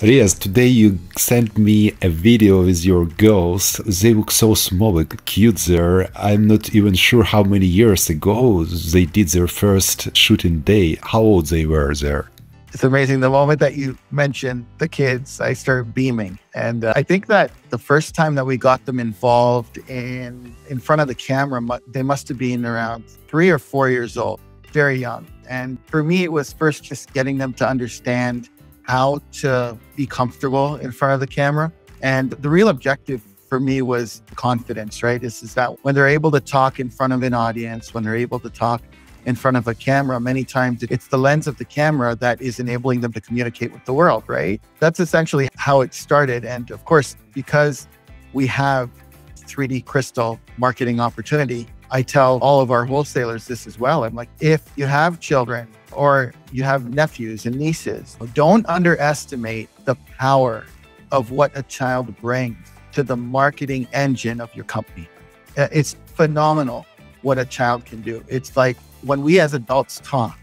Riyaz, today you sent me a video with your girls. They look so small and cute there. I'm not even sure how many years ago they did their first shooting day, how old they were there. It's amazing. The moment that you mentioned the kids, I started beaming. And I think that the first time that we got them involved in front of the camera, they must have been around 3 or 4 years old, very young. And for me, it was first just getting them to understand how to be comfortable in front of the camera. And the real objective for me was confidence, right? Is that when they're able to talk in front of an audience, when they're able to talk in front of a camera, many times it's the lens of the camera that is enabling them to communicate with the world, right? That's essentially how it started. And of course, because we have 3D Crystal marketing opportunity, I tell all of our wholesalers this as well. I'm like, if you have children, or you have nephews and nieces, don't underestimate the power of what a child brings to the marketing engine of your company. It's phenomenal what a child can do. It's like when we as adults talk,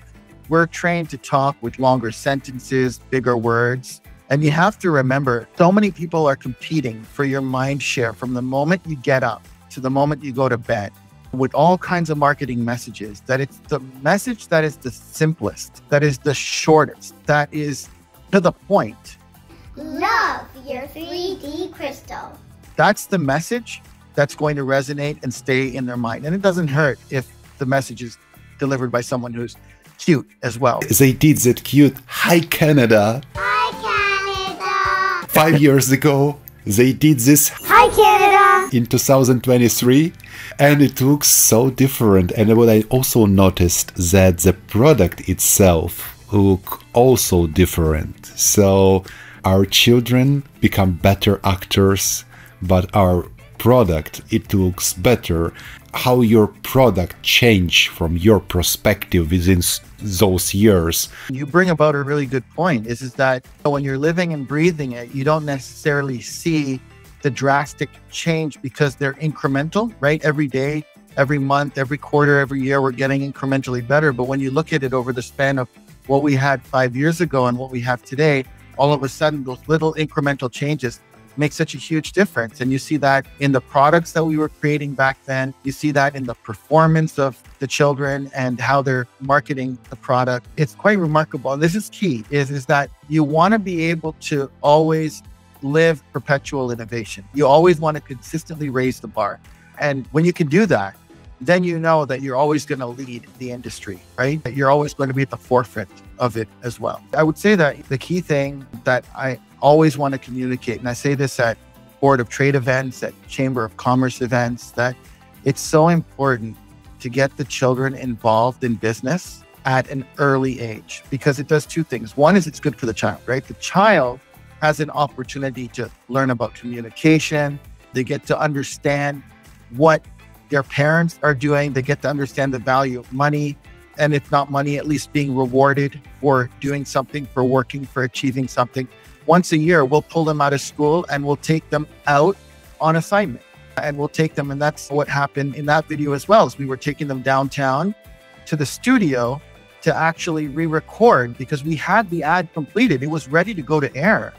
we're trained to talk with longer sentences, bigger words. And you have to remember, so many people are competing for your mind share from the moment you get up to the moment you go to bed, with all kinds of marketing messages, that it's the message that is the simplest, that is the shortest, that is to the point. Love your 3D Crystal. That's the message that's going to resonate and stay in their mind. And it doesn't hurt if the message is delivered by someone who's cute as well. They did that cute, "Hi Canada." Hi Canada. 5 years ago, they did this. Hi Canada. In 2023, and it looks so different. And what I also noticed, that the product itself look also different. So our children become better actors, but our product, it looks better. How your product changed from your perspective within those years. You bring about a really good point, is that when you're living and breathing it, you don't necessarily see the drastic change because they're incremental, right? Every day, every month, every quarter, every year, we're getting incrementally better. But when you look at it over the span of what we had 5 years ago and what we have today, all of a sudden, those little incremental changes make such a huge difference. And you see that in the products that we were creating back then. You see that in the performance of the children and how they're marketing the product. It's quite remarkable. And this is key, is that you want to be able to always live perpetual innovation. You always want to consistently raise the bar. And when you can do that, then you know that you're always going to lead the industry, right? That you're always going to be at the forefront of it as well. I would say that the key thing that I always want to communicate, and I say this at Board of Trade events, at Chamber of Commerce events, that it's so important to get the children involved in business at an early age, because it does two things. One is it's good for the child, right? The child has an opportunity to learn about communication. They get to understand what their parents are doing. They get to understand the value of money. And if not money, at least being rewarded for doing something, for working, for achieving something. Once a year, we'll pull them out of school and we'll take them out on assignment. And we'll take them, and that's what happened in that video as well, is we were taking them downtown to the studio to actually re-record, because we had the ad completed. It was ready to go to air.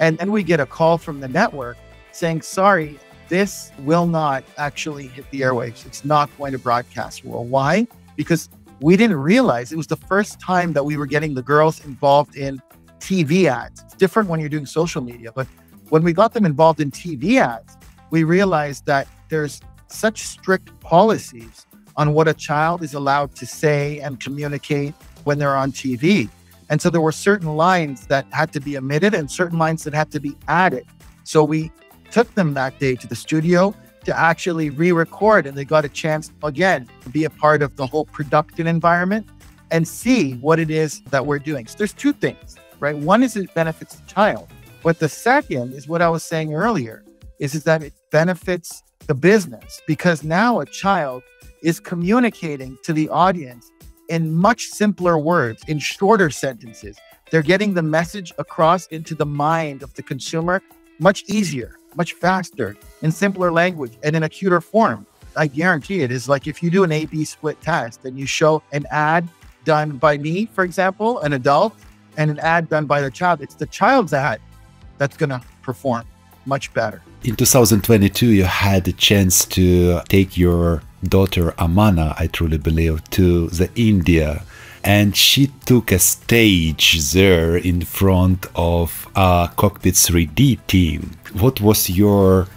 And then we get a call from the network saying, sorry, this will not actually hit the airwaves. It's not going to broadcast. Well, why? Because we didn't realize it was the first time that we were getting the girls involved in TV ads. It's different when you're doing social media, but when we got them involved in TV ads, we realized that there's such strict policies on what a child is allowed to say and communicate when they're on TV. And so there were certain lines that had to be omitted and certain lines that had to be added. So we took them that day to the studio to actually re-record, and they got a chance, again, to be a part of the whole production environment and see what it is that we're doing. So there's two things, right? One is it benefits the child, but the second is what I was saying earlier, is that it benefits the business, because now a child is communicating to the audience in much simpler words, in shorter sentences. They're getting the message across into the mind of the consumer much easier, much faster, in simpler language, and in a cuter form. I guarantee it is like if you do an A/B split test and you show an ad done by me, for example, an adult, and an ad done by the child, it's the child's ad that's going to perform much better. In 2022, you had a chance to take your daughter Amana, I truly believe, to the India. And she took a stage there in front of a Cockpit 3D team. What was your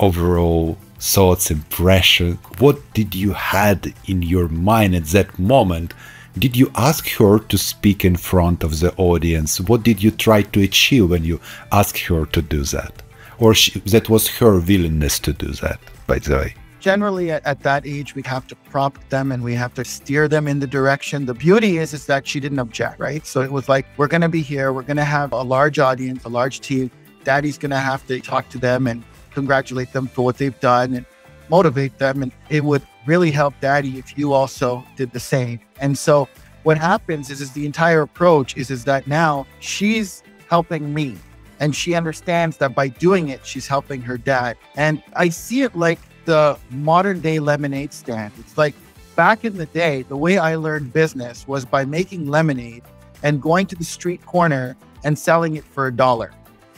overall thoughts, impression? What did you had in your mind at that moment? Did you ask her to speak in front of the audience? What did you try to achieve when you asked her to do that? Or that was her willingness to do that, by the way? Generally, at that age, we have to prompt them and we have to steer them in the direction. The beauty is that she didn't object, right? So it was like, we're going to be here. We're going to have a large audience, a large team. Daddy's going to have to talk to them and congratulate them for what they've done and motivate them. And it would really help Daddy if you also did the same. And so what happens is the entire approach is that now she's helping me. And she understands that by doing it, she's helping her dad. And I see it like the modern day lemonade stand. It's like back in the day, the way I learned business was by making lemonade and going to the street corner and selling it for $1.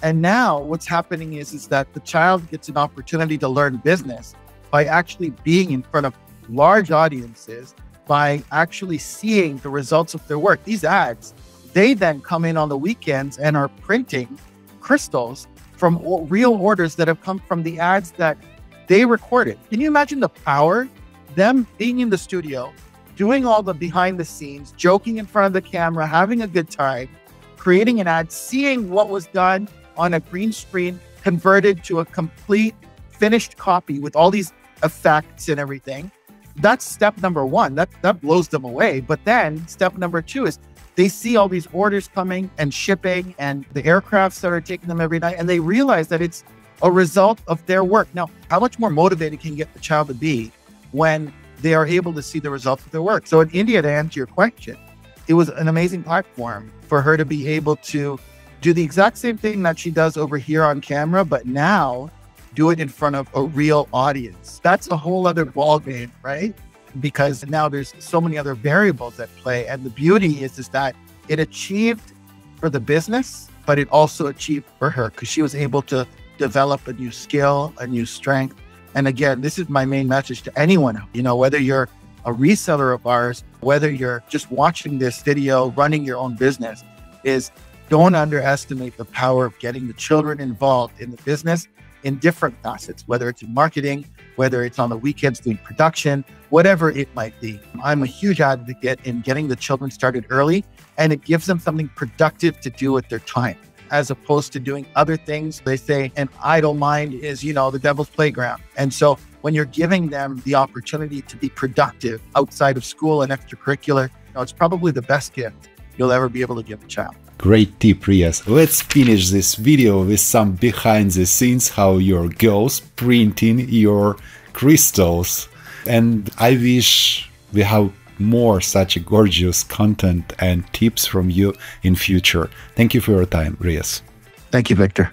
And now what's happening is that the child gets an opportunity to learn business by actually being in front of large audiences, by actually seeing the results of their work. These ads, they then come in on the weekends and are printing crystals from real orders that have come from the ads that they recorded. Can you imagine the power? Them being in the studio, doing all the behind the scenes, joking in front of the camera, having a good time, creating an ad, seeing what was done on a green screen, converted to a complete finished copy with all these effects and everything. That's step number one. That blows them away. But then step number two is they see all these orders coming and shipping and the aircrafts that are taking them every night. And they realize that it's a result of their work. Now, how much more motivated can get the child to be when they are able to see the results of their work? So in India, to answer your question, it was an amazing platform for her to be able to do the exact same thing that she does over here on camera, but now do it in front of a real audience. That's a whole other ballgame, right? Because now there's so many other variables at play. And the beauty is that it achieved for the business, but it also achieved for her because she was able to develop a new skill, a new strength. And again, this is my main message to anyone, you know, whether you're a reseller of ours, whether you're just watching this video, running your own business, is don't underestimate the power of getting the children involved in the business in different facets, whether it's in marketing, whether it's on the weekends doing production, whatever it might be. I'm a huge advocate in getting the children started early, and it gives them something productive to do with their time, as opposed to doing other things. They say an idle mind is, you know, the devil's playground. And so when you're giving them the opportunity to be productive outside of school and extracurricular, you know, it's probably the best gift you'll ever be able to give a child. Great tip, Riyaz. Let's finish this video with some behind the scenes, how your girls printing your crystals. And I wish we have more such gorgeous content and tips from you in future. Thank you for your time, Riyaz. Thank you, Victor.